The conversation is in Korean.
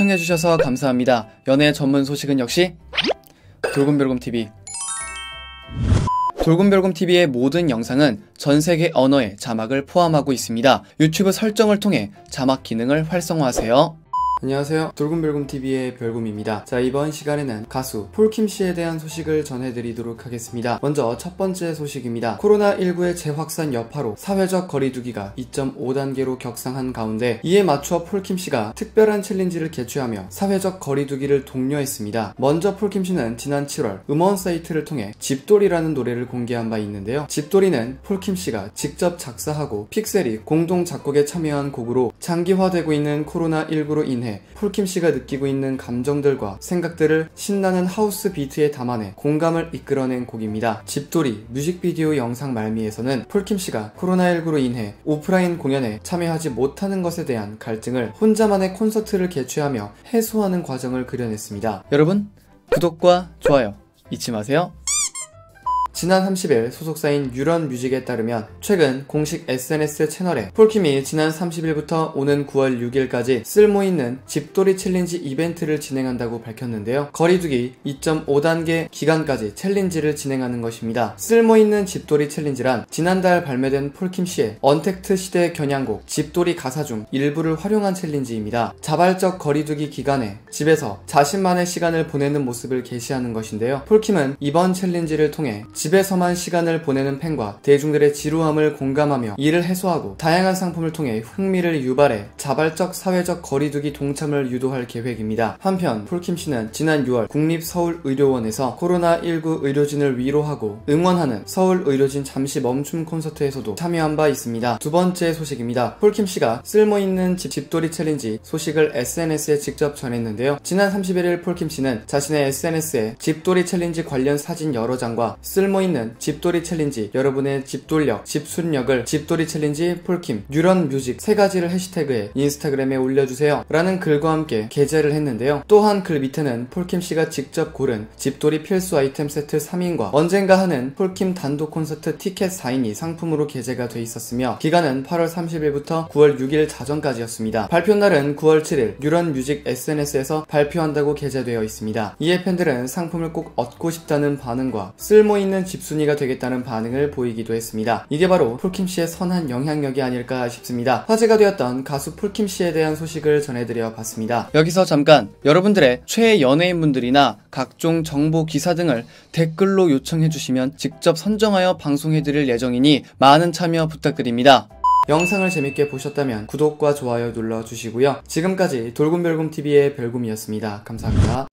시청해주셔서 감사합니다. 연애 전문 소식은 역시 돌곰별곰TV. 돌곰별곰TV의 모든 영상은 전세계 언어의 자막을 포함하고 있습니다. 유튜브 설정을 통해 자막 기능을 활성화하세요. 안녕하세요, 돌곰별곰TV의 별곰입니다. 자, 이번 시간에는 가수 폴킴씨에 대한 소식을 전해드리도록 하겠습니다. 먼저 첫 번째 소식입니다. 코로나19의 재확산 여파로 사회적 거리두기가 2.5단계로 격상한 가운데 이에 맞춰 폴킴씨가 특별한 챌린지를 개최하며 사회적 거리두기를 독려했습니다. 먼저 폴킴씨는 지난 7월 음원 사이트를 통해 집돌이라는 노래를 공개한 바 있는데요. 집돌이는 폴킴씨가 직접 작사하고 픽셀이 공동 작곡에 참여한 곡으로 장기화되고 있는 코로나19로 인해 폴킴씨가 느끼고 있는 감정들과 생각들을 신나는 하우스 비트에 담아내 공감을 이끌어낸 곡입니다. 집돌이 뮤직비디오 영상 말미에서는 폴킴씨가 코로나19로 인해 오프라인 공연에 참여하지 못하는 것에 대한 갈증을 혼자만의 콘서트를 개최하며 해소하는 과정을 그려냈습니다. 여러분, 구독과 좋아요 잊지 마세요. 지난 30일 소속사인 뉴런 뮤직에 따르면 최근 공식 SNS 채널에 폴킴이 지난 30일부터 오는 9월 6일까지 쓸모있는 집돌이 챌린지 이벤트를 진행한다고 밝혔는데요. 거리두기 2.5단계 기간까지 챌린지를 진행하는 것입니다. 쓸모있는 집돌이 챌린지란 지난달 발매된 폴킴씨의 언택트 시대의 겨냥곡 집돌이 가사 중 일부를 활용한 챌린지입니다. 자발적 거리두기 기간에 집에서 자신만의 시간을 보내는 모습을 게시하는 것인데요. 폴킴은 이번 챌린지를 통해 집에서만 시간을 보내는 팬과 대중들의 지루함을 공감하며 이를 해소하고 다양한 상품을 통해 흥미를 유발해 자발적 사회적 거리두기 동참을 유도할 계획입니다. 한편 폴킴씨는 지난 6월 국립서울의료원에서 코로나19 의료진을 위로하고 응원하는 서울의료진 잠시 멈춤 콘서트에서도 참여한 바 있습니다. 두 번째 소식입니다. 폴킴씨가 쓸모있는 집돌이 챌린지 소식을 SNS에 직접 전했는데요. 지난 31일 폴킴씨는 자신의 SNS에 집돌이 챌린지 관련 사진 여러 장과 쓸모있는 집돌이 챌린지, 여러분의 집돌력, 집순력을 집돌이 챌린지 폴킴, 뉴런 뮤직 세 가지를 해시태그해 인스타그램에 올려주세요 라는 글과 함께 게재를 했는데요. 또한 글 밑에는 폴킴씨가 직접 고른 집돌이 필수 아이템 세트 3인과 언젠가 하는 폴킴 단독 콘서트 티켓 4인이 상품으로 게재가 돼 있었으며 기간은 8월 30일부터 9월 6일 자정까지였습니다. 발표날은 9월 7일 뉴런 뮤직 SNS에서 발표한다고 게재되어 있습니다. 이에 팬들은 상품을 꼭 얻고 싶다는 반응과 쓸모있는 집순이가 되겠다는 반응을 보이기도 했습니다. 이게 바로 폴킴씨의 선한 영향력이 아닐까 싶습니다. 화제가 되었던 가수 폴킴씨에 대한 소식을 전해드려 봤습니다. 여기서 잠깐, 여러분들의 최애 연예인분들이나 각종 정보 기사 등을 댓글로 요청해주시면 직접 선정하여 방송해드릴 예정이니 많은 참여 부탁드립니다. 영상을 재밌게 보셨다면 구독과 좋아요 눌러주시고요. 지금까지 돌곰별곰TV의 별곰이었습니다. 감사합니다.